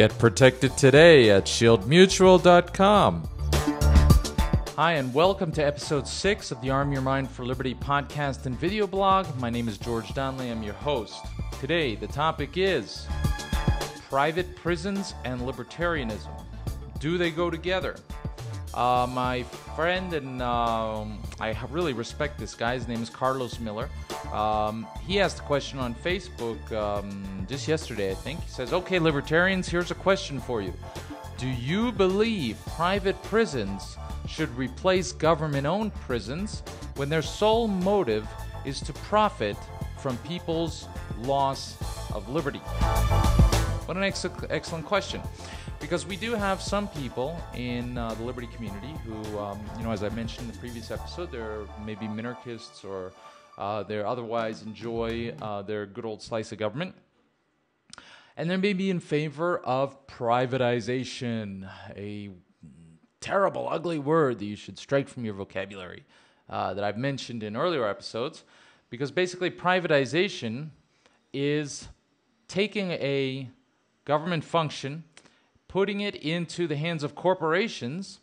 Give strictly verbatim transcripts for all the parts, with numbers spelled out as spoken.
Get protected today at shield mutual dot com. Hi, and welcome to episode six of the Arm Your Mind for Liberty podcast and video blog. My name is George Donnelly. I'm your host. Today, the topic is private prisons and libertarianism. Do they go together? Uh, my friend, and um, I really respect this guy, his name is Carlos Miller. Um, he asked a question on Facebook um, just yesterday, I think. He says, okay, libertarians, here's a question for you. Do you believe private prisons should replace government-owned prisons when their sole motive is to profit from people's loss of liberty? What an ex excellent question. Because we do have some people in uh, the liberty community who, um, you know, as I mentioned in the previous episode, they're maybe minarchists or uh, they're otherwise enjoy uh, their good old slice of government. And they may be in favor of privatization, a terrible, ugly word that you should strike from your vocabulary uh, that I've mentioned in earlier episodes. Because basically privatization is taking a government function, putting it into the hands of corporations,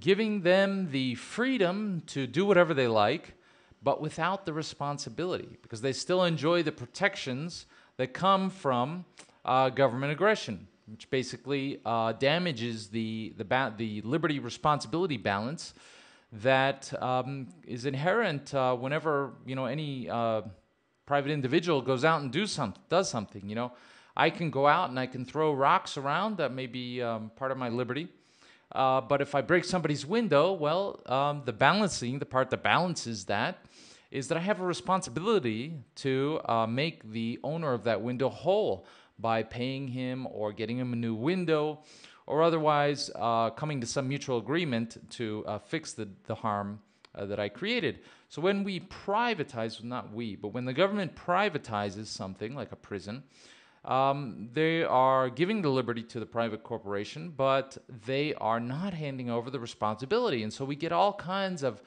giving them the freedom to do whatever they like, but without the responsibility, because they still enjoy the protections that come from uh, government aggression, which basically uh, damages the, the, ba the liberty-responsibility balance that um, is inherent uh, whenever, you know, any uh, private individual goes out and do some does something, you know. I can go out and I can throw rocks around. That may be um, part of my liberty. Uh, but if I break somebody's window, well, um, the balancing, the part that balances that, is that I have a responsibility to uh, make the owner of that window whole by paying him or getting him a new window or otherwise uh, coming to some mutual agreement to uh, fix the, the harm uh, that I created. So when we privatize, well, not we, but when the government privatizes something like a prison, Um, they are giving the liberty to the private corporation, but they are not handing over the responsibility. And so we get all kinds of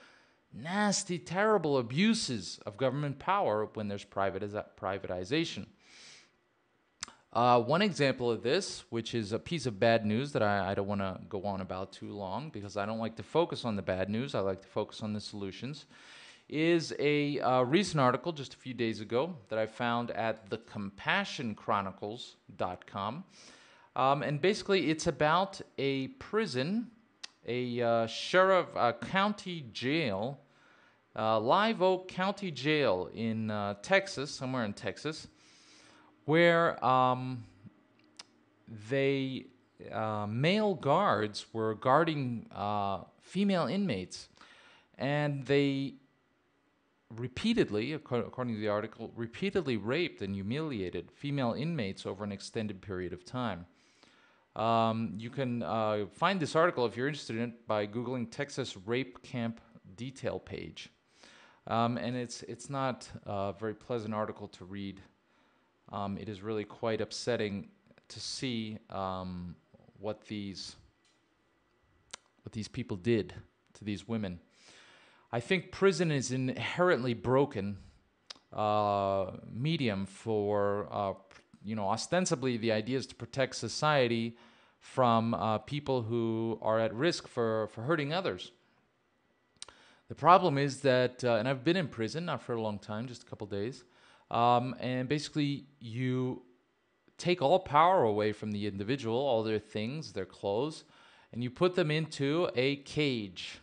nasty, terrible abuses of government power when there's privatization. Uh, one example of this, which is a piece of bad news that I, I don't want to go on about too long because I don't like to focus on the bad news. I like to focus on the solutions. Is a uh, recent article just a few days ago that I found at the compassion chronicles dot com. Um, and basically it's about a prison, a uh, sheriff uh, county jail, uh, Live Oak County Jail in uh, Texas, somewhere in Texas, where um, they, uh, male guards were guarding uh, female inmates, and they repeatedly, according to the article, repeatedly raped and humiliated female inmates over an extended period of time. Um, you can uh, find this article, if you're interested in it, by Googling Texas Rape Camp Detail Page. Um, and it's, it's not a very pleasant article to read. Um, it is really quite upsetting to see um, what, these, what these people did to these women. I think prison is an inherently broken uh, medium for, uh, you know, ostensibly the idea is to protect society from uh, people who are at risk for, for hurting others. The problem is that, uh, and I've been in prison, not for a long time, just a couple days, um, and basically you take all power away from the individual, all their things, their clothes, and you put them into a cage.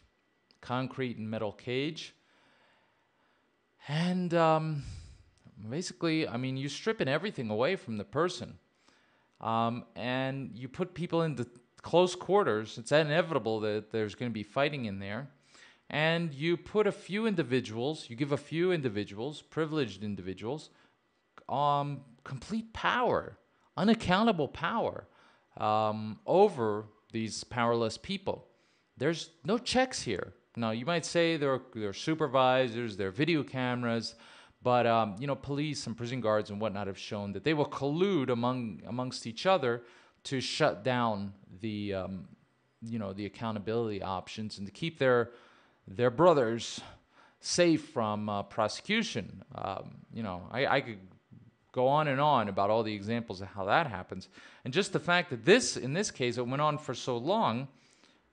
Concrete and metal cage, and um, basically, I mean, you're stripping everything away from the person, um, and you put people into close quarters. It's inevitable that there's going to be fighting in there, and you put a few individuals, you give a few individuals, privileged individuals, um, complete power, unaccountable power um, over these powerless people. There's no checks here. Now, you might say there are, there are supervisors, there are video cameras, but um, you know, police and prison guards and whatnot have shown that they will collude among amongst each other to shut down the um, you know, the accountability options and to keep their their brothers safe from uh, prosecution. Um, you know, I, I could Go on and on about all the examples of how that happens. And just the fact that this, in this case, it went on for so long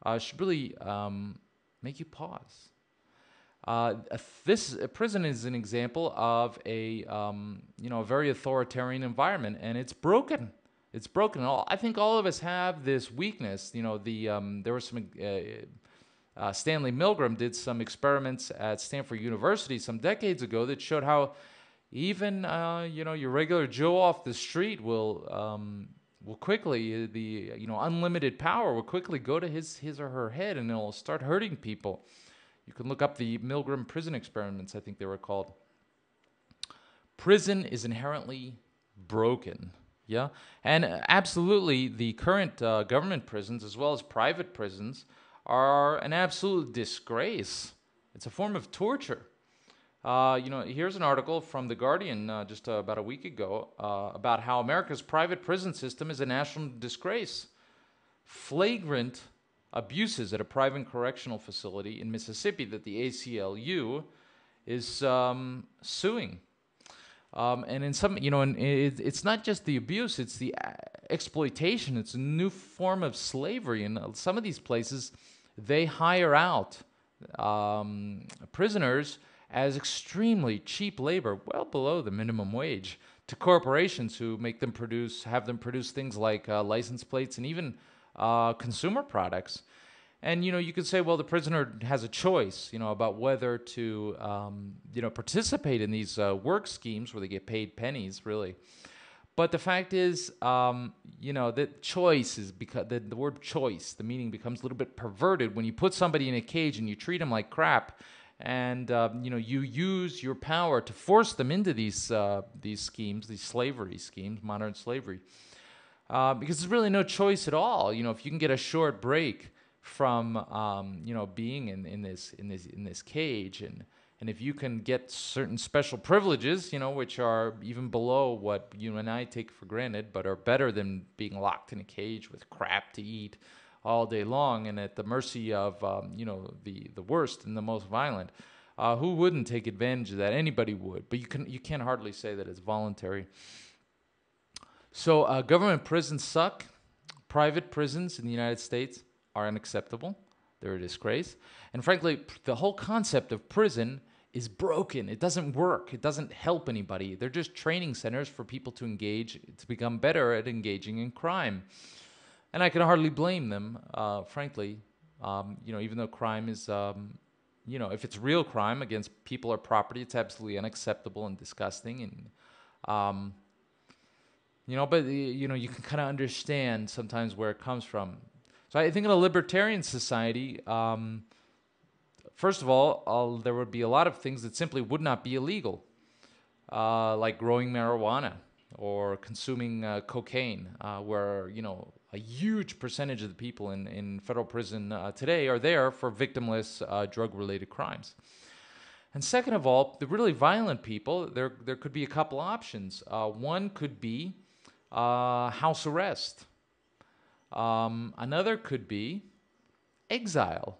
uh, should really um, make you pause. Uh, this a prison is an example of a, um, you know, a very authoritarian environment, and it's broken. It's broken. All, I think all of us have this weakness. You know, the um, there were some, uh, uh, Stanley Milgram did some experiments at Stanford University some decades ago that showed how even, uh, you know, your regular Joe off the street will, um, will quickly, the, you know, unlimited power will quickly go to his, his or her head, and it'll start hurting people. You can look up the Milgram prison experiments, I think they were called. Prison is inherently broken, yeah? And absolutely, the current uh, government prisons, as well as private prisons, are an absolute disgrace. It's a form of torture. Uh, you know, here's an article from The Guardian uh, just uh, about a week ago uh, about how America's private prison system is a national disgrace. Flagrant abuses at a private correctional facility in Mississippi that the A C L U is um, suing. Um, and in some, you know, and it, it's not just the abuse, it's the exploitation. It's a new form of slavery. And some of these places, they hire out um, prisoners as extremely cheap labor, well below the minimum wage, to corporations who make them produce, have them produce things like uh, license plates and even Uh, consumer products. And, you know, you could say, well, the prisoner has a choice, you know, about whether to, um, you know, participate in these uh, work schemes where they get paid pennies, really. But the fact is, um, you know, that choice is because the, the word choice, the meaning becomes a little bit perverted when you put somebody in a cage and you treat them like crap, and, uh, you know, you use your power to force them into these, uh, these schemes, these slavery schemes, modern slavery. Uh, because there's really no choice at all, you know. If you can get a short break from, um, you know, being in, in this in this in this cage, and and if you can get certain special privileges, you know, which are even below what you and I take for granted, but are better than being locked in a cage with crap to eat all day long and at the mercy of, um, you know, the the worst and the most violent. Uh, who wouldn't take advantage of that? Anybody would, but you can you can hardly say that it's voluntary. So uh, government prisons suck. Private prisons in the United States are unacceptable. They're a disgrace. And frankly, the whole concept of prison is broken. It doesn't work. It doesn't help anybody. They're just training centers for people to engage, to become better at engaging in crime. And I can hardly blame them, uh, frankly, um, you know, even though crime is, um, you know, if it's real crime against people or property, it's absolutely unacceptable and disgusting and... Um, You know, but, you know, you can kind of understand sometimes where it comes from. So I think in a libertarian society, um, first of all, I'll, there would be a lot of things that simply would not be illegal, uh, like growing marijuana or consuming uh, cocaine, uh, where, you know, a huge percentage of the people in, in federal prison uh, today are there for victimless uh, drug-related crimes. And second of all, the really violent people, there, there could be a couple options. Uh, one could be... Uh, house arrest. Um, another could be exile.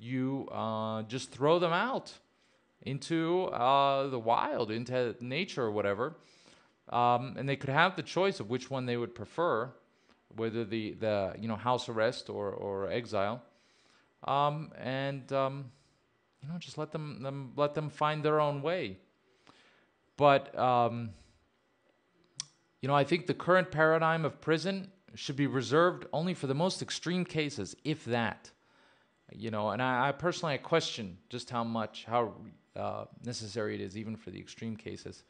You uh, just throw them out into uh, the wild, into nature or whatever, um, and they could have the choice of which one they would prefer, whether the, the you know, house arrest or, or exile, um, and um, you know, just let them, them let them find their own way. But um, you know, I think the current paradigm of prison should be reserved only for the most extreme cases, if that. You know, and I, I personally I question just how much, how uh, necessary it is even for the extreme cases.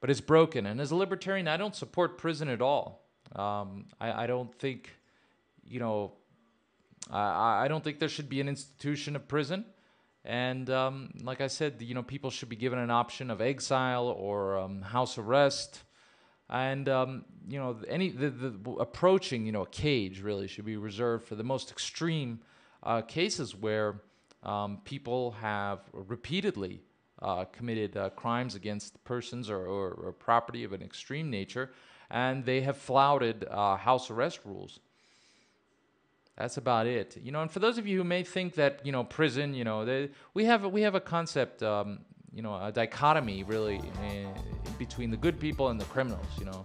But it's broken. And as a libertarian, I don't support prison at all. Um, I, I don't think, you know, I, I don't think there should be an institution of prison. And um, like I said, you know, people should be given an option of exile or um, house arrest, and um, you know, any the, the approaching, you know, a cage really should be reserved for the most extreme uh, cases where um, people have repeatedly uh, committed uh, crimes against persons or, or, or property of an extreme nature, and they have flouted uh, house arrest rules. That's about it, you know. And for those of you who may think that, you know, prison, you know, they, we have we have a concept um, you know, a dichotomy really in between the good people and the criminals, you know.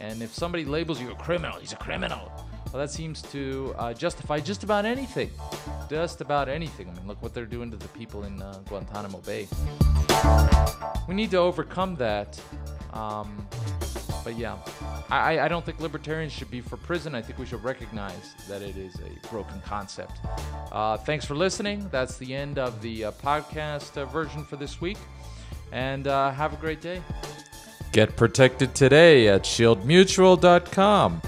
And if somebody labels you a criminal, he's a criminal. Well, that seems to uh, justify just about anything, just about anything. I mean, look what they're doing to the people in uh, Guantanamo Bay. We need to overcome that. Um, but yeah, I, I don't think libertarians should be for prison. I think we should recognize that it is a broken concept. Uh, thanks for listening. That's the end of the uh, podcast uh, version for this week. And uh, have a great day. Get protected today at shield mutual dot com.